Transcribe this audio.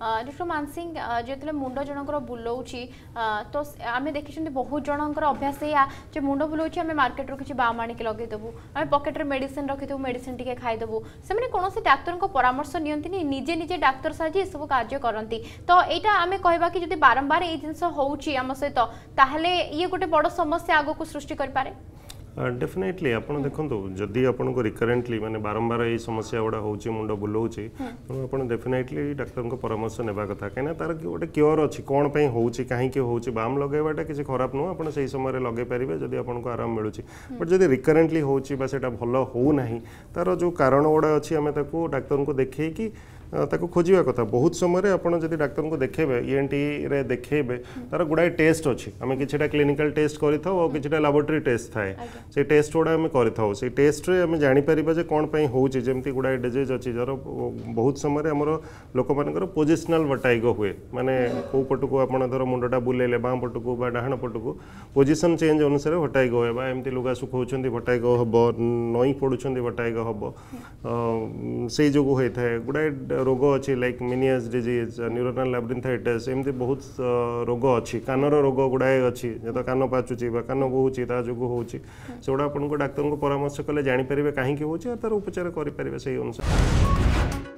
Doctor Mansingh जो मुंड जनकर बुलाऊँ तो आम देखी बहुत जनकर अभ्यास या मुंड बुलाऊँ आम मार्केट किसी बाम आणिक लगेदेबू आम पकेट्रे मेडिसिन रखीदेबू मेडिसिन टी खाईदेबू से कौन डाक्तर परामर्श नि निजे निजे डाक्तर साजी सब कार्य करती तो यहाँ आम कह कि जो बारंबार ये जिनस होम सहित ताहले ये गोटे बड़ समस्या आगक सृष्टि करे डेफिनेटली आप देखो जदि आपको रिकरेन्टली माने बारंबार ये समस्या गुड़ा हो मुंड बुलाऊँ तेणु आप डेफिनेटली डाक्तर को परामर्श नेबा कथा कहीं तार गोटे क्योर अच्छी कौन पर होगी बाम लगेवाटा किसी खराब नुह आप समय लगे पारे जब आपको आराम मिलू बट जब रिकरेन्टली होटा भल होना तार जो कारण गुड़ा अच्छी आम डाक्तर को देखे कि ताको खोजा कथा बहुत समय आपड़ जब डाक्तर को देखेबे ईएनटी रे देखेबे तार गुड़ाए टेस्ट अच्छी आम किटा क्लिनिकल टेस्ट करें कि लाबोरेटरी टेस्ट थाए से टेस्ट गुड़ा आम करें टेस्ट आम जापर कौन पर होमती गुड़ाए डिजीज अच्छी जर बहुत समय आमर लोक मानकर पोजिशनाल वटाइगो हुए माने कौ पटकू आपड़ा मुंडा बुलेले बाँ पटकू डाहण पटकू पोजिशन चेंज अनुसार वटाइगो है एमती लुगा सुखाऊँ वटाइगो हम नई पड़ुं वटाइगो हम से जो होता है गुड़ाए रोग अच्छी like Meniere's disease neuronal labyrinthitis एमती बहुत रोग अच्छी कानर रोग गुड़ाए अच्छी जो कान पाचुची कान बोची ता जो होगा आपको डाक्तर को परामर्श कले जापर कहीं तार उपचार करें से अनुसार।